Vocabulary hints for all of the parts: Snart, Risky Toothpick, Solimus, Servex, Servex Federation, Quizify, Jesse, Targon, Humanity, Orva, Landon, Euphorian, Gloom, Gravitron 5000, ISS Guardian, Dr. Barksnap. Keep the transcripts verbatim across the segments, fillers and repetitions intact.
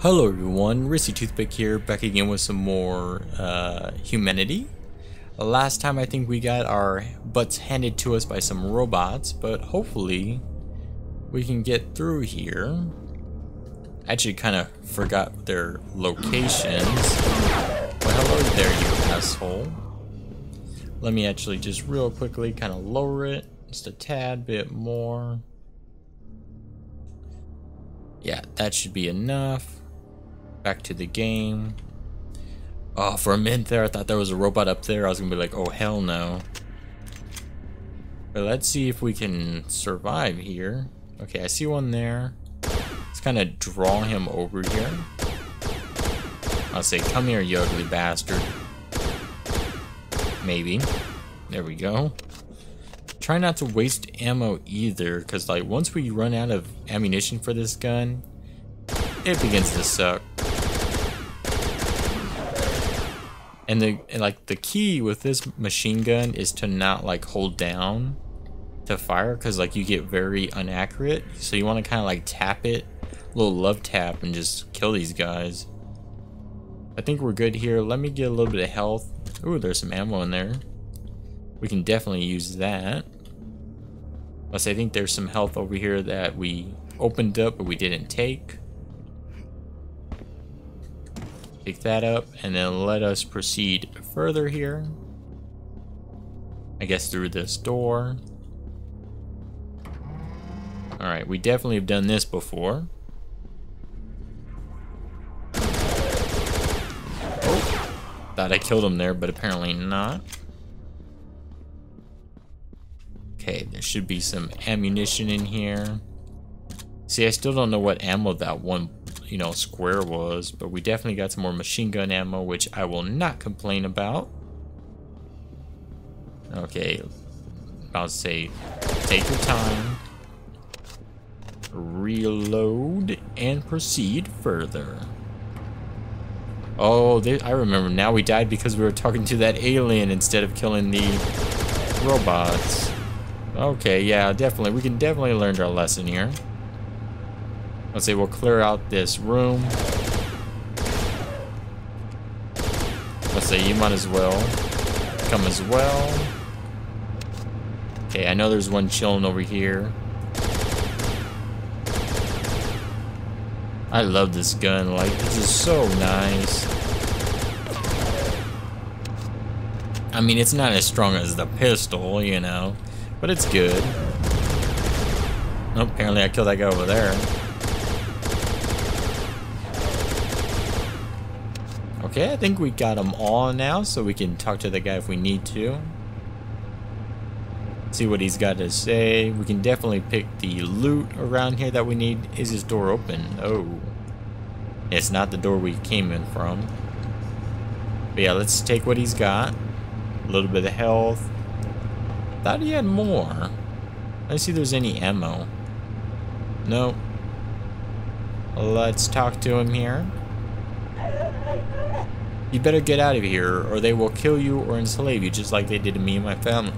Hello everyone, Risky Toothpick here, back again with some more uh, Humanity. Last time I think we got our butts handed to us by some robots, but hopefully we can get through here. I actually kind of forgot their locations. Well, hello there you asshole. Let me actually just real quickly kind of lower it just a tad bit more. Yeah, that should be enough. Back to the game. Oh, for a minute there, I thought there was a robot up there. I was gonna be like, oh, hell no. But let's see if we can survive here. Okay, I see one there. Let's kind of draw him over here. I'll say, come here, you ugly bastard. Maybe. There we go. Try not to waste ammo either, because like once we run out of ammunition for this gun, it begins to suck. And the and like the key with this machine gun is to not like hold down to fire, because like you get very inaccurate. So you want to kind of like tap it, a little love tap, and just kill these guys. I think we're good here. Let me get a little bit of health. Ooh, there's some ammo in there. We can definitely use that. Plus, I think there's some health over here that we opened up but we didn't take. Pick that up and then let us proceed further here. I guess through this door. Alright, we definitely have done this before. Oh, thought I killed him there, but apparently not. Okay, there should be some ammunition in here. See, I still don't know what ammo that one, you know, square was, but we definitely got some more machine gun ammo, which I will not complain about. Okay, I'll say, take your time, reload, and proceed further. Oh, they, I remember now we died because we were talking to that alien instead of killing the robots. Okay, yeah, definitely. We can definitely learn our lesson here. Let's say we'll clear out this room. Let's say you might as well come as well. Okay, I know there's one chilling over here. I love this gun. Like, this is so nice. I mean, it's not as strong as the pistol, you know. But it's good. Oh, apparently I killed that guy over there. Okay, I think we got them all now, so we can talk to the guy if we need to. See what he's got to say. We can definitely pick the loot around here that we need. Is this door open? Oh. It's not the door we came in from. But yeah, let's take what he's got. A little bit of health. Thought he had more. I see there's any ammo. No. Let's talk to him here. You better get out of here or they will kill you or enslave you just like they did to me and my family.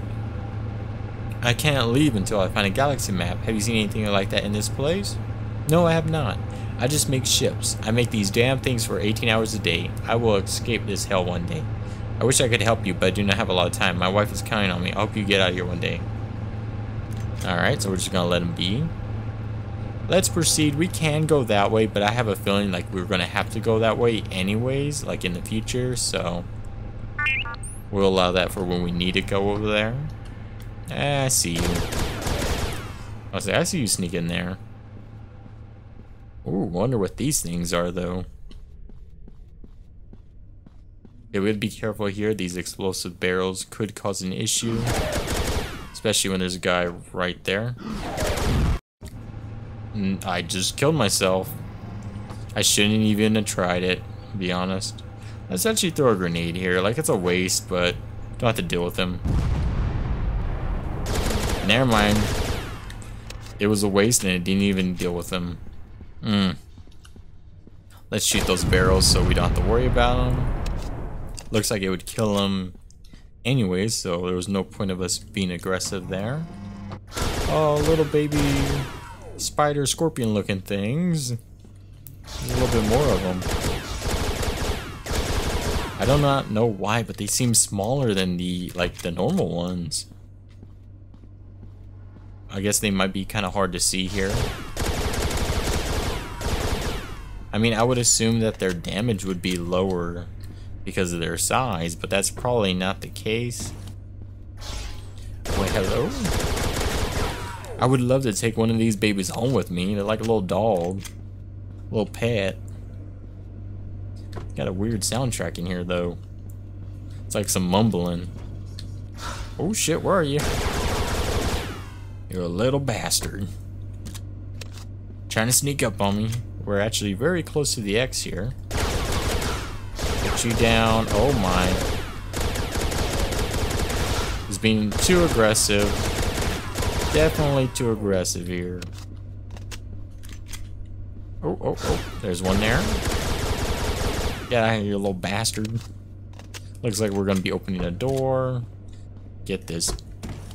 I can't leave until I find a galaxy map. Have you seen anything like that in this place? No, I have not. I just make ships. I make these damn things for eighteen hours a day. I will escape this hell one day. I wish I could help you, but I do not have a lot of time. My wife is counting on me. I hope you get out of here one day. Alright, so we're just going to let him be. Let's proceed. We can go that way, but I have a feeling like we're going to have to go that way anyways, like in the future, so we'll allow that for when we need to go over there. I see you. I was like, I see you sneak in there. Ooh, wonder what these things are, though. Yeah, we have to be careful here. These explosive barrels could cause an issue. Especially when there's a guy right there. And I just killed myself. I shouldn't even have tried it, to be honest. Let's actually throw a grenade here. Like, it's a waste, but don't have to deal with him. Never mind. It was a waste and it didn't even deal with him. Mm. Let's shoot those barrels so we don't have to worry about them. Looks like it would kill him anyways, so there was no point of us being aggressive there. Oh, little baby spider scorpion looking things. There's a little bit more of them. I do not know why, but they seem smaller than the, like, the normal ones. I guess they might be kind of hard to see here. I mean, I would assume that their damage would be lower because of their size, but that's probably not the case. Wait, hello? I would love to take one of these babies home with me. They're like a little dog, a little pet. Got a weird soundtrack in here, though. It's like some mumbling. Oh shit, where are you? You're a little bastard. Trying to sneak up on me. We're actually very close to the X here. Put you down. Oh my. He's being too aggressive. Definitely too aggressive here. Oh, oh, oh. There's one there. Get out of here, you little bastard. Looks like we're going to be opening a door. Get this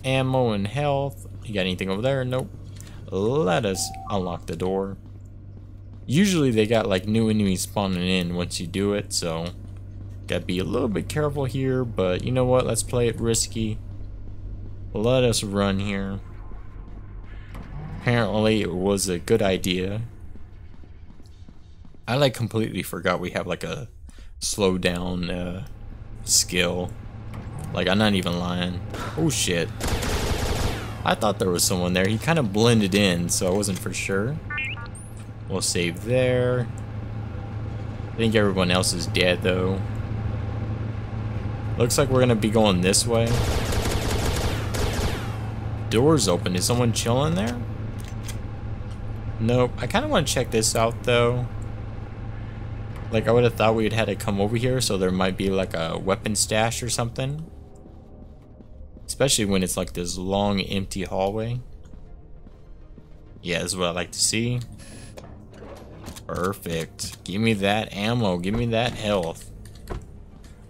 ammo and health. You got anything over there? Nope. Let us unlock the door. Usually they got like new enemies spawning in once you do it, so gotta be a little bit careful here, but you know what, let's play it risky. Let us run here. Apparently it was a good idea. I like completely forgot we have like a slow down uh, skill. Like, I'm not even lying. Oh shit. I thought there was someone there. He kind of blended in, so I wasn't for sure. We'll save there. I think everyone else is dead though. Looks like we're gonna be going this way. Door's open. Is someone chilling there? Nope. I kind of want to check this out though. Like, I would have thought we'd had to come over here, so there might be like a weapon stash or something. Especially when it's like this long empty hallway. Yeah, this is what I like to see. Perfect. Give me that ammo. Give me that health.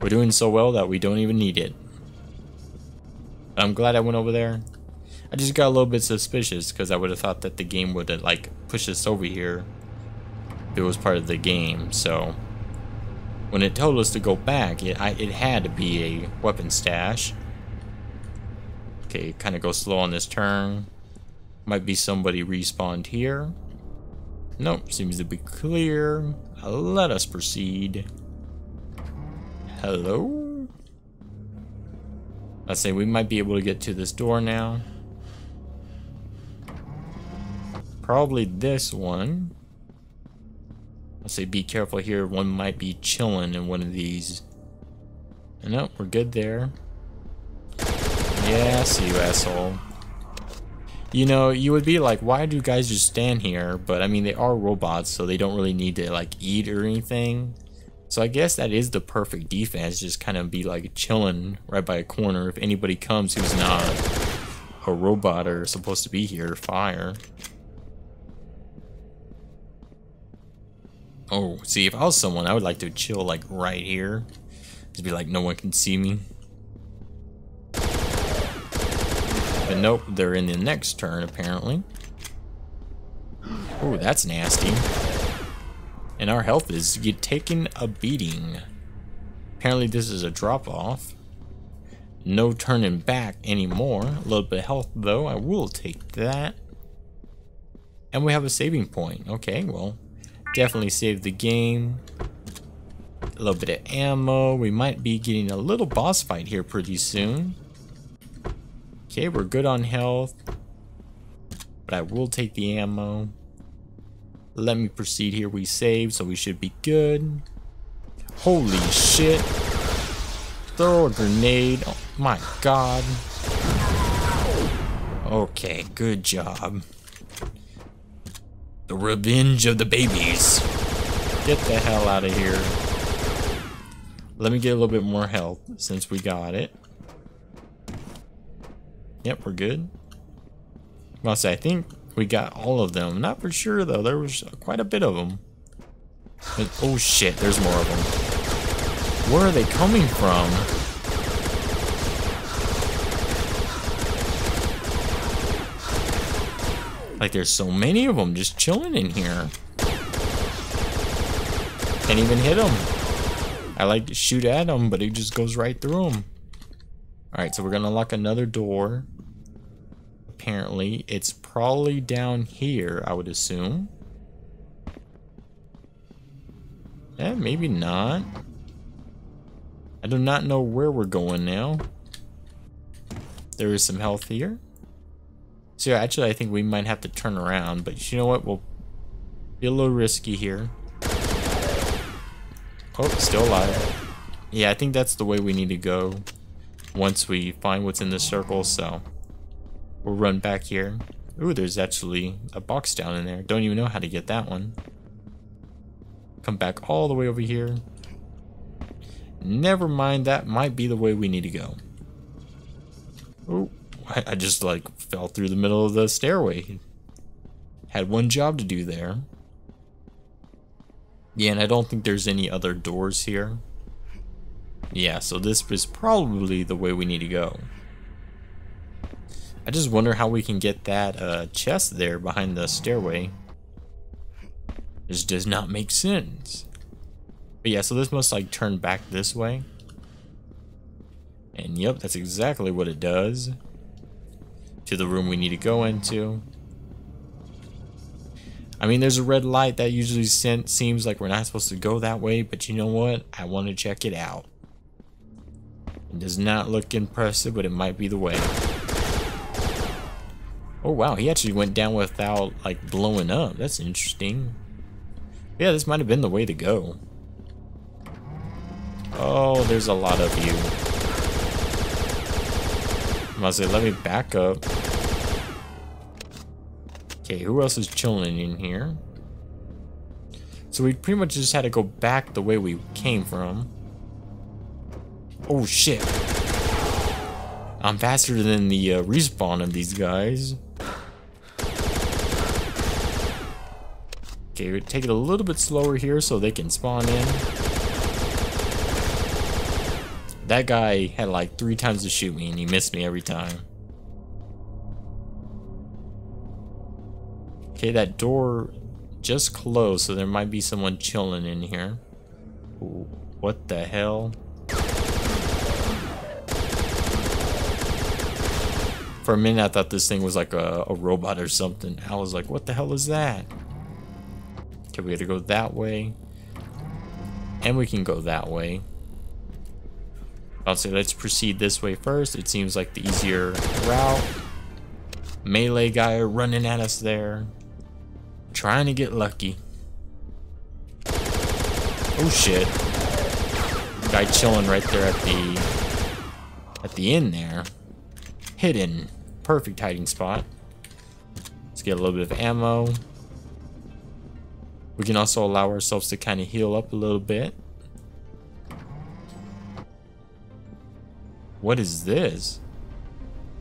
We're doing so well that we don't even need it. I'm glad I went over there. I just got a little bit suspicious because I would have thought that the game would have like pushed us over here if it was part of the game. So when it told us to go back, it, I, it had to be a weapon stash. Okay, kind of go slow on this turn. Might be somebody respawned here. Nope, seems to be clear. Let us proceed. Hello? Let's say we might be able to get to this door now. Probably this one. Let's say be careful here. One might be chilling in one of these. And nope, we're good there. Yeah, I see you, asshole. You know, you would be like, why do you guys just stand here? But I mean, they are robots, so they don't really need to like eat or anything. So I guess that is the perfect defense, just kind of be like chilling right by a corner. If anybody comes who's not a robot or supposed to be here, fire. Oh, see, if I was someone, I would like to chill like right here. Just be like, no one can see me. But nope, they're in the next turn, apparently. Oh, that's nasty. And our health is taking a beating. Apparently this is a drop-off. No turning back anymore. A little bit of health, though. I will take that. And we have a saving point. Okay, well, definitely save the game. A little bit of ammo. We might be getting a little boss fight here pretty soon. Okay, we're good on health, but I will take the ammo. Let me proceed here. We saved, so we should be good. Holy shit. Throw a grenade. Oh my god. Okay, good job. The revenge of the babies. Get the hell out of here. Let me get a little bit more health since we got it. Yep, we're good. Must say, I think we got all of them. Not for sure though. There was quite a bit of them. But, oh shit! There's more of them. Where are they coming from? Like, there's so many of them just chilling in here. Can't even hit him. I like to shoot at him, but he just goes right through him. Alright, so we're gonna lock another door. Apparently, it's probably down here, I would assume. Eh, maybe not. I do not know where we're going now. There is some health here. So yeah, actually I think we might have to turn around, but you know what? We'll be a little risky here. Oh, still alive. Yeah, I think that's the way we need to go once we find what's in this circle, so we'll run back here. Ooh, there's actually a box down in there. Don't even know how to get that one. Come back all the way over here. Never mind, that might be the way we need to go. Oh, I just like fell through the middle of the stairway. Had one job to do there. Yeah, and I don't think there's any other doors here. Yeah, so this is probably the way we need to go. I just wonder how we can get that uh, chest there behind the stairway. This does not make sense. But yeah, so this must like turn back this way. And yep, that's exactly what it does. To the room we need to go into. I mean, there's a red light that usually sent, seems like we're not supposed to go that way, but you know what? I want to check it out. It does not look impressive, but it might be the way. Oh wow, he actually went down without like blowing up. That's interesting. Yeah, this might have been the way to go. Oh, there's a lot of you. I must say, let me back up. Okay, who else is chilling in here? So we pretty much just had to go back the way we came from. Oh shit. I'm faster than the uh, respawn of these guys. Okay, we take it a little bit slower here so they can spawn in. That guy had like three times to shoot me and he missed me every time. Okay, that door just closed, so there might be someone chilling in here. Ooh, what the hell? For a minute I thought this thing was like a, a robot or something. I was like, what the hell is that? Okay, we gotta go that way. And we can go that way. I'll say let's proceed this way first. It seems like the easier route. Melee guy running at us there. Trying to get lucky. Oh shit. Guy chilling right there at the at the end there. Hidden. Perfect hiding spot. Let's get a little bit of ammo. We can also allow ourselves to kind of heal up a little bit. What is this?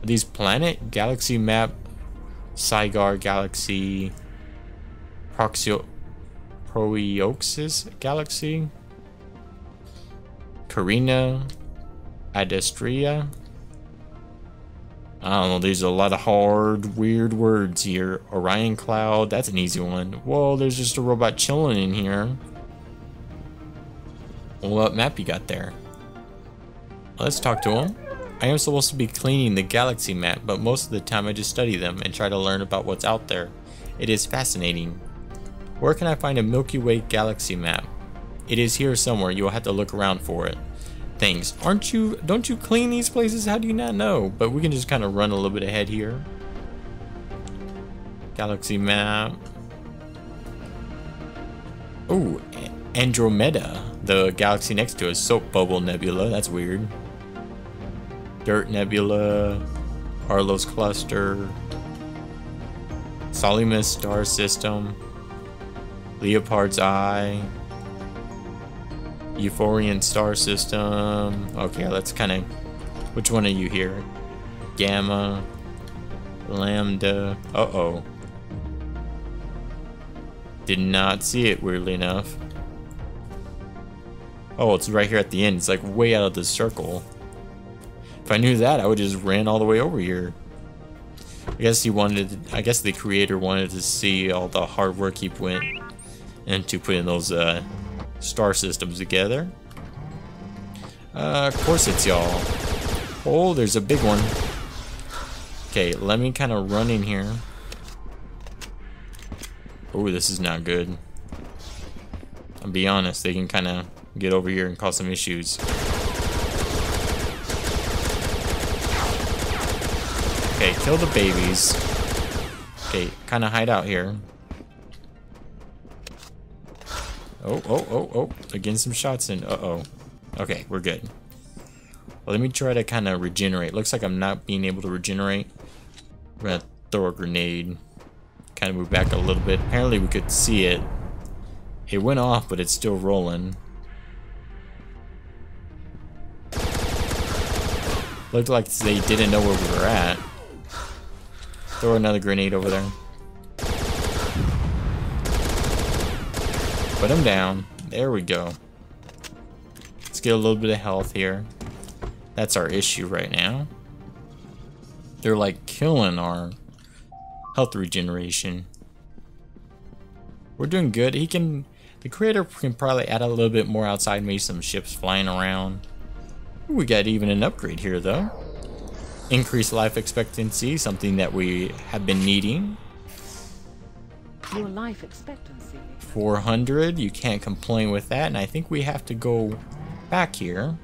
Are these planet? Galaxy map? Sigar galaxy? Proxio... Proeoxys galaxy? Carina? Adestria? I don't know, there's a lot of hard, weird words here. Orion Cloud, that's an easy one. Whoa, there's just a robot chilling in here. What map you got there? Let's talk to him. I am supposed to be cleaning the galaxy map, but most of the time I just study them and try to learn about what's out there. It is fascinating. Where can I find a Milky Way galaxy map? It is here somewhere, you will have to look around for it. Things. Aren't you, don't you clean these places? How do you not know? But we can just kind of run a little bit ahead here. Galaxy map. Oh, Andromeda, the galaxy next to us. Soap Bubble Nebula, that's weird. Dirt Nebula, Arlo's Cluster, Solimus Star System, Leopard's Eye, Euphorian Star System. Okay, let's kind of, which one are you here? Gamma, Lambda, uh-oh. Did not see it, weirdly enough. Oh, it's right here at the end. It's like way out of the circle. If I knew that, I would just ran all the way over here. I guess he wanted, I guess the creator wanted to see all the hard work he put in to put in those uh, star systems together. Uh, of course it's y'all. Oh, there's a big one. Okay, let me kind of run in here. Oh, this is not good. I'll be honest, they can kind of get over here and cause some issues. Okay, kill the babies. Okay, kind of hide out here. Oh, oh, oh, oh. Again, some shots in. Uh-oh. Okay, we're good. Well, let me try to kind of regenerate. Looks like I'm not being able to regenerate. I'm going to throw a grenade. Kind of move back a little bit. Apparently, we could see it. It went off, but it's still rolling. Looked like they didn't know where we were at. Throw another grenade over there. Put him down. There we go. Let's get a little bit of health here. That's our issue right now. They're like killing our health regeneration. We're doing good. He can, the creator can probably add a little bit more outside, maybe some ships flying around. We got even an upgrade here though. Increased life expectancy, something that we have been needing. Your life expectancy. four hundred, you can't complain with that. And I think we have to go back here.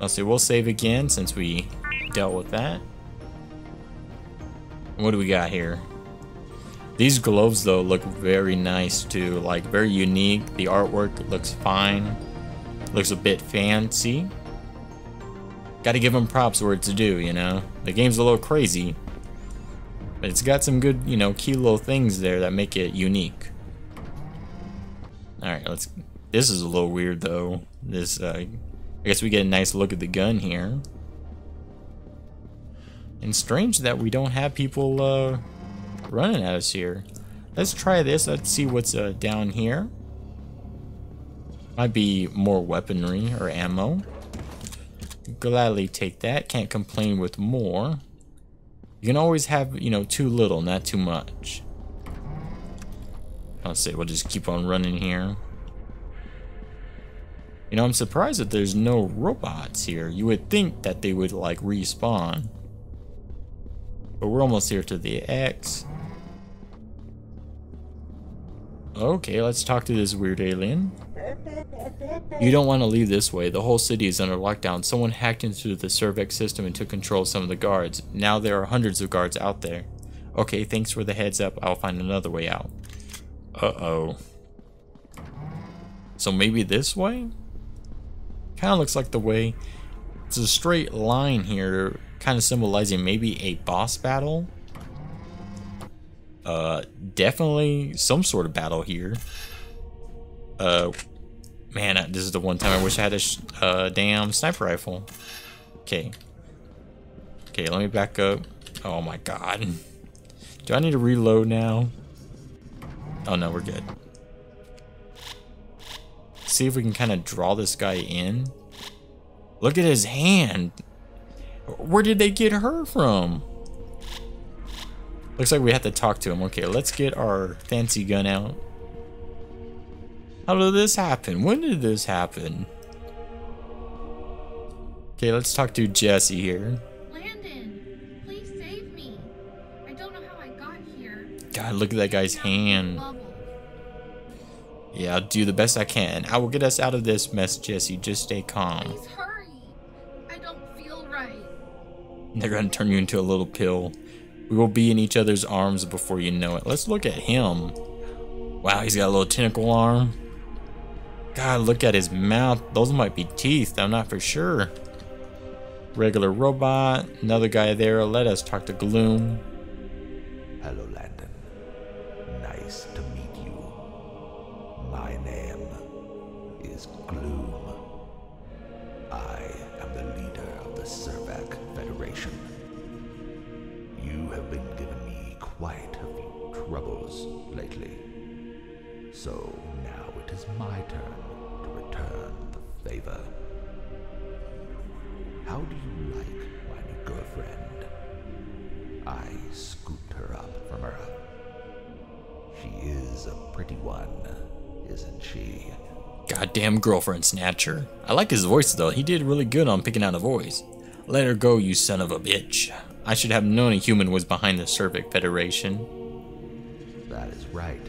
I'll say we'll save again since we dealt with that. And what do we got here? These gloves though look very nice too, like very unique. The artwork looks fine. Looks a bit fancy. Gotta give them props where it's due, you know? The game's a little crazy. But it's got some good, you know, key little things there that make it unique. Alright, let's... This is a little weird, though. This, uh... I guess we get a nice look at the gun here. And strange that we don't have people, uh... running at us here. Let's try this. Let's see what's, uh, down here. Might be more weaponry or ammo. Gladly take that. Can't complain with more. You can always have, you know, too little, not too much. I'll say we'll just keep on running here. You know, I'm surprised that there's no robots here. You would think that they would, like, respawn. But we're almost here to the X. Okay, let's talk to this weird alien. You don't want to leave this way. The whole city is under lockdown. Someone hacked into the Servex system and took control of some of the guards. Now there are hundreds of guards out there. Okay, thanks for the heads up. I'll find another way out. Uh-oh. So maybe this way? Kind of looks like the way. It's a straight line here, kind of symbolizing maybe a boss battle. Uh, definitely some sort of battle here. Uh... Man, this is the one time I wish I had a sh uh, damn sniper rifle. Okay. Okay, let me back up. Oh my god. Do I need to reload now? Oh no, we're good. See if we can kind of draw this guy in. Look at his hand. Where did they get her from? Looks like we have to talk to him. Okay, let's get our fancy gun out. How did this happen? When did this happen? Okay, let's talk to Jesse here. Landon, please save me. I don't know how I got here. God, look at that guy's hand. Yeah, I'll do the best I can. I will get us out of this mess, Jesse. Just stay calm. Please hurry. I don't feel right. They're gonna turn you into a little pill. We will be in each other's arms before you know it. Let's look at him. Wow, he's got a little tentacle arm. God, look at his mouth. Those might be teeth. I'm not for sure. Regular robot. Another guy there. Let us talk to Gloom. Hello, Landon. Nice to meet you. My name is Gloom. I am the leader of the Servac Federation. You have been giving me quite a few troubles lately. So now it is my turn to return the favor. How do you like my new girlfriend? I scooped her up from Earth. She is a pretty one, isn't she? Goddamn girlfriend snatcher. I like his voice though, he did really good on picking out a voice. Let her go, you son of a bitch. I should have known a human was behind the Servex Federation. That is right.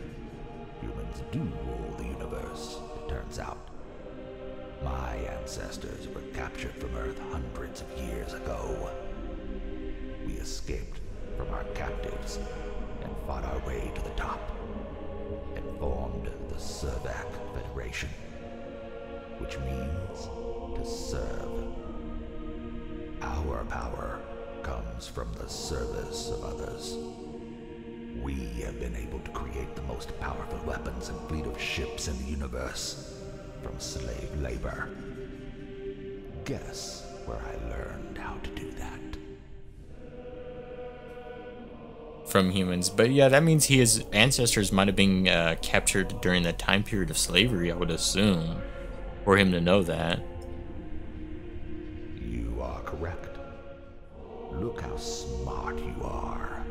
Humans do rule the universe, it turns out. My ancestors were captured from Earth hundreds of years ago. We escaped from our captives and fought our way to the top and formed the Servex Federation, which means to serve. Our power comes from the service of others. We have been able to create the most powerful weapons and fleet of ships in the universe from slave labor. Guess where I learned how to do that. From humans, but yeah, that means his ancestors might have been uh, captured during the time period of slavery, I would assume, for him to know that. You are correct. Look how smart you are.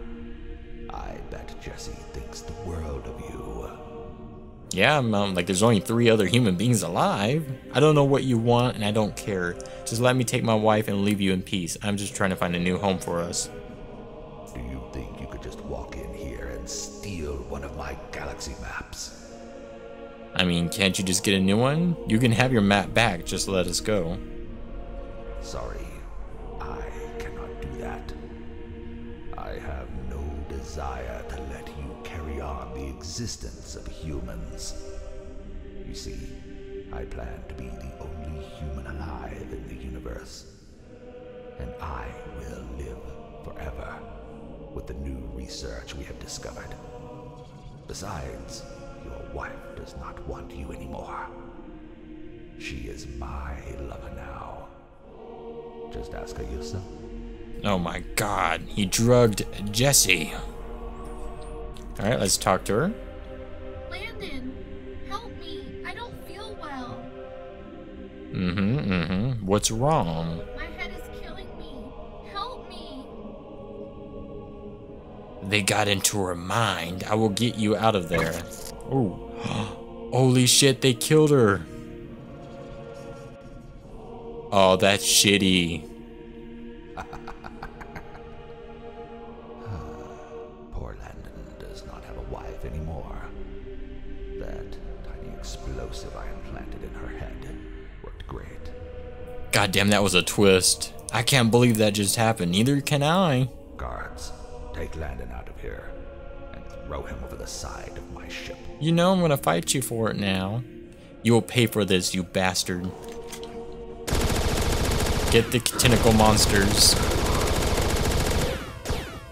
I bet Jesse thinks the world of you. Yeah, I'm, um, like there's only three other human beings alive. I don't know what you want and I don't care. Just let me take my wife and leave you in peace. I'm just trying to find a new home for us. Do you think you could just walk in here and steal one of my galaxy maps? I mean, can't you just get a new one? You can have your map back, just let us go. Sorry, I cannot do that. I have no desire to let you carry on the existence of humans. You see, I plan to be the only human alive in the universe, and I will live forever with the new research we have discovered. Besides, your wife does not want you anymore. She is my lover now. Just ask her yourself. Oh my god, he drugged Jesse. Alright, let's talk to her. Landon, help me. I don't feel well. Mm-hmm, mm-hmm. What's wrong? My head is killing me. Help me. They got into her mind. I will get you out of there. Oh. Holy shit, they killed her. Oh, that's shitty. Poor Landon does not have a wife anymore. That tiny explosive I implanted in her head worked great. Goddamn, that was a twist. I can't believe that just happened. Neither can I. Guards, take Landon out of here and throw him over the side of my ship. You know I'm gonna fight you for it now. You will pay for this, you bastard. Get the tentacle monsters.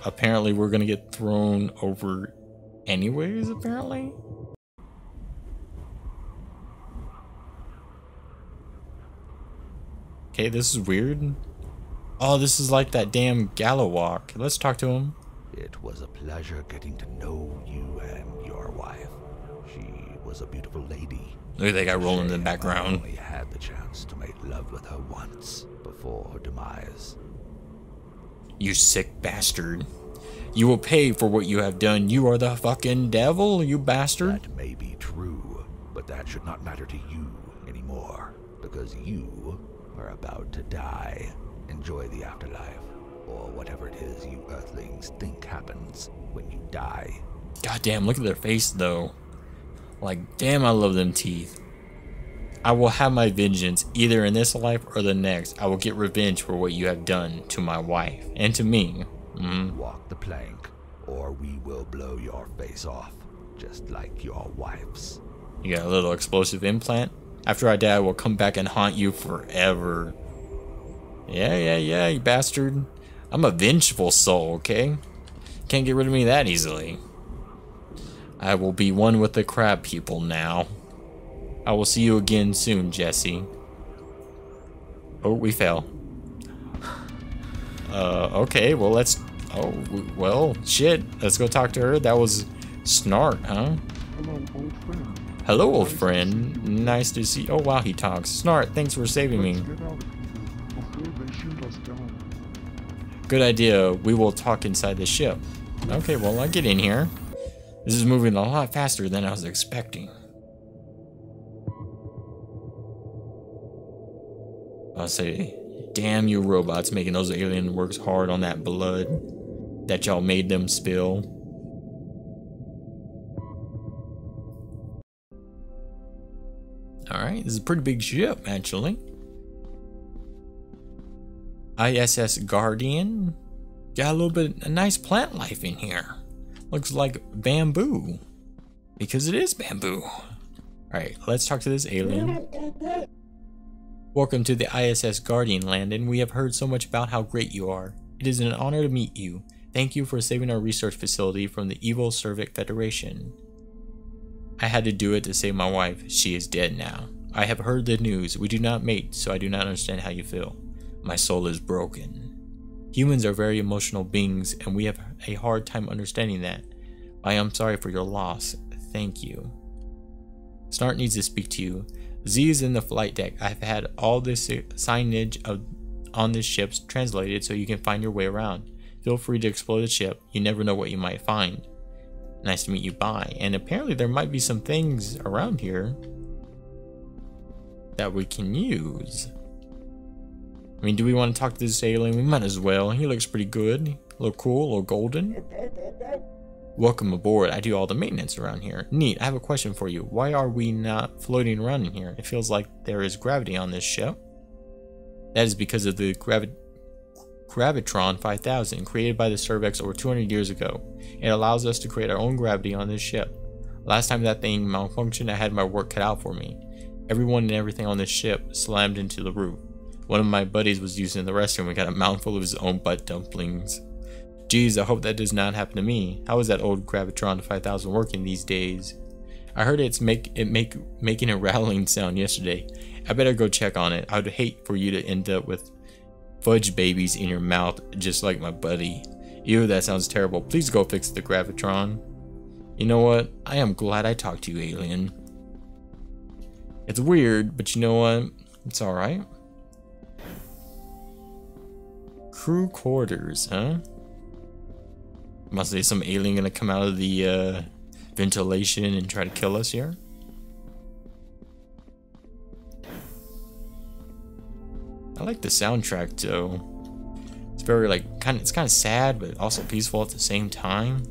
Apparently we're gonna get thrown over anyways, apparently. Okay, this is weird. Oh, this is like that damn Gala Walk. Let's talk to him. It was a pleasure getting to know you and your wife. She was a beautiful lady. Look at that guy rolling in the background. I only had the chance to make love with her once before her demise. You sick bastard. You will pay for what you have done. You are the fucking devil, you bastard. That may be true, but that should not matter to you anymore, because you are about to die. Enjoy the afterlife, or whatever it is you earthlings think happens when you die. Goddamn, look at their face though. Like, damn, I love them teeth. I will have my vengeance either in this life or the next. I will get revenge for what you have done to my wife and to me. Mm. Walk the plank or we will blow your face off just like your wife's. You got a little explosive implant? After I die, I will come back and haunt you forever. Yeah, yeah, yeah, you bastard. I'm a vengeful soul, okay? Can't get rid of me that easily. I will be one with the crab people now. I will see you again soon, Jesse. Oh, we fell. Uh, okay, well, let's... Oh, well, shit. Let's go talk to her. That was Snart, huh? Hello, old friend. Hello, old friend. Nice to see you. Oh, wow, he talks. Snart, thanks for saving me. Good idea. We will talk inside the ship. Okay, well, I'll get in here. This is moving a lot faster than I was expecting. I say, damn you robots, making those alien works hard on that blood that y'all made them spill. Alright, this is a pretty big ship, actually. I S S Guardian. Got a little bit of nice plant life in here. Looks like bamboo. Because it is bamboo. Alright, let's talk to this alien. Welcome to the I S S Guardian, Landon. We have heard so much about how great you are. It is an honor to meet you. Thank you for saving our research facility from the evil Servex Federation. I had to do it to save my wife. She is dead now. I have heard the news. We do not mate, so I do not understand how you feel. My soul is broken. Humans are very emotional beings, and we have a hard time understanding that. I am sorry for your loss. Thank you. Snart needs to speak to you. Z is in the flight deck. I've had all this signage of, on the ships translated so you can find your way around. Feel free to explore the ship. You never know what you might find. Nice to meet you, bye. And apparently there might be some things around here that we can use. I mean, do we want to talk to this alien? We might as well. He looks pretty good. A little cool, a little golden. Welcome aboard. I do all the maintenance around here. Neat. I have a question for you. Why are we not floating around in here? It feels like there is gravity on this ship. That is because of the gravi Gravitron five thousand created by the Servex over two hundred years ago. It allows us to create our own gravity on this ship. Last time that thing malfunctioned, I had my work cut out for me. Everyone and everything on this ship slammed into the roof. One of my buddies was using the restroom and got a mouthful of his own butt dumplings. Geez, I hope that does not happen to me. How is that old Gravitron five thousand working these days? I heard it's make it make making a rattling sound yesterday. I better go check on it. I would hate for you to end up with fudge babies in your mouth just like my buddy. Ew, that sounds terrible. Please go fix the Gravitron. You know what? I am glad I talked to you, alien. It's weird, but you know what? It's alright. Crew quarters, huh? Must be some alien gonna come out of the uh, ventilation and try to kill us here. I like the soundtrack though. It's very like kind of it's kind of sad, but also peaceful at the same time.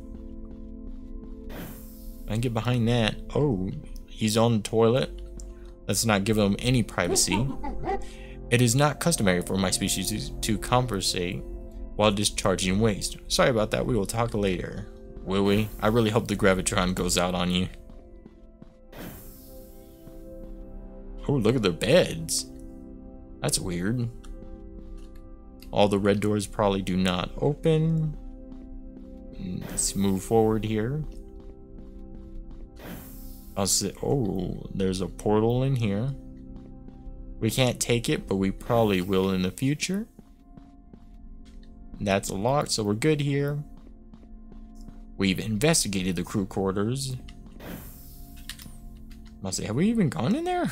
I can get behind that. Oh, he's on the toilet. Let's not give him any privacy. It is not customary for my species to conversate while discharging waste. Sorry about that, we will talk later. Will we? I really hope the Gravitron goes out on you. Oh, look at the beds. That's weird. All the red doors probably do not open. Let's move forward here. I'll say, oh, there's a portal in here. We can't take it, but we probably will in the future. That's locked, so we're good here. We've investigated the crew quarters. Must say, have we even gone in there?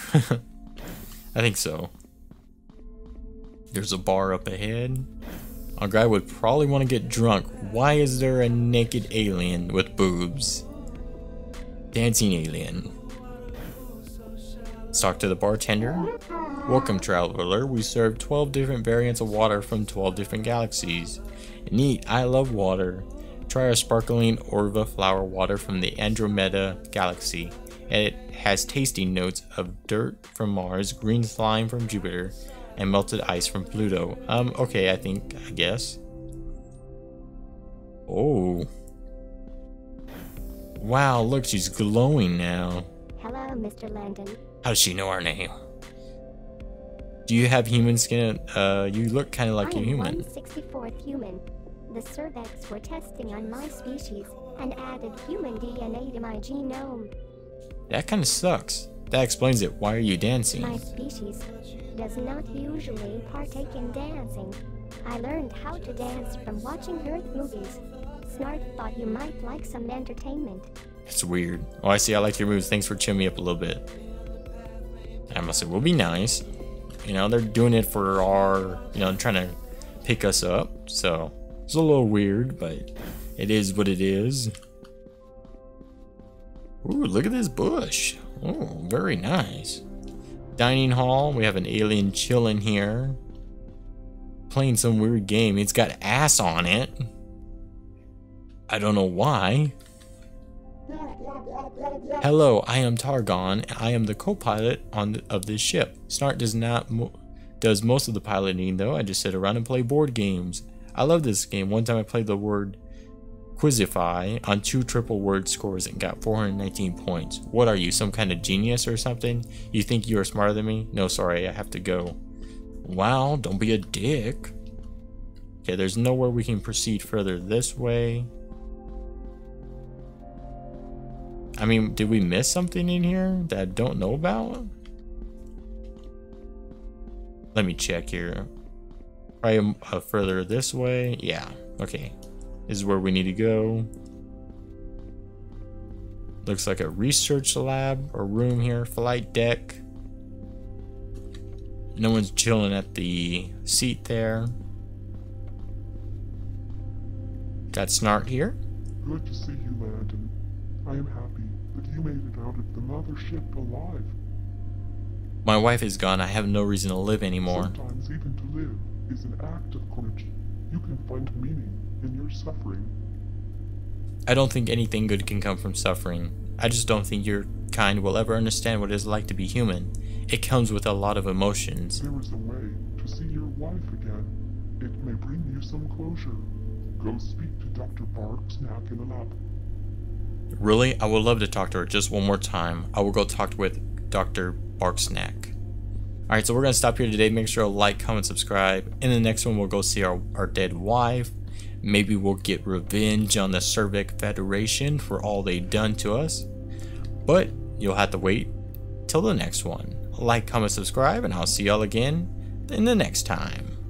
I think so. There's a bar up ahead. Our guy would probably want to get drunk. Why is there a naked alien with boobs? Dancing alien. Let's talk to the bartender. Welcome, traveler. We serve twelve different variants of water from twelve different galaxies. Neat, I love water. Try our sparkling Orva flower water from the Andromeda galaxy. It has tasty notes of dirt from Mars, green slime from Jupiter, and melted ice from Pluto. Um, okay, I think, I guess. Oh. Wow, look, she's glowing now. Hello, Mister Landon. How does she know our name? Do you have human skin? Uh, you look kind of like a human. one hundred sixty-fourth human. The Servex were testing on my species and added human D N A to my genome. That kind of sucks. That explains it. Why are you dancing? My species does not usually partake in dancing. I learned how to dance from watching Earth movies. Snart thought you might like some entertainment. It's weird. Oh, I see. I like your moves. Thanks for cheering me up a little bit. I must say, we'll be nice. You know, they're doing it for our, you know, trying to pick us up. So, it's a little weird, but it is what it is. Ooh, look at this bush. Oh, very nice. Dining hall. We have an alien chilling here. Playing some weird game. It's got ass on it. I don't know why. Hello, I am Targon. I am the co-pilot on the, of this ship. Snart does not mo does most of the piloting though. I just sit around and play board games. I love this game. One time I played the word Quizify on two triple word scores and got four hundred nineteen points. What are you, some kind of genius or something? You think you are smarter than me? No, sorry, I have to go. Wow, don't be a dick. Okay, there's nowhere we can proceed further this way. I mean, did we miss something in here that I don't know about? Let me check here. Probably uh, further this way. Yeah, okay. This is where we need to go. Looks like a research lab or room here. Flight deck. No one's chilling at the seat there. Got Snart here. Good to see you, Landon. I am happy that you made it out of the mothership alive. My wife is gone. I have no reason to live anymore. Sometimes even to live is an act of courage. You can find meaning in your suffering. I don't think anything good can come from suffering. I just don't think your kind will ever understand what it is like to be human. It comes with a lot of emotions. There is a way to see your wife again. It may bring you some closure. Go speak to Doctor Barksnap in the lab. Really? I would love to talk to her just one more time. I will go talk with Doctor Barksnap. Alright, so we're going to stop here today. Make sure to like, comment, subscribe. In the next one, we'll go see our, our dead wife. Maybe we'll get revenge on the Servex Federation for all they've done to us. But you'll have to wait till the next one. Like, comment, subscribe, and I'll see y'all again in the next time.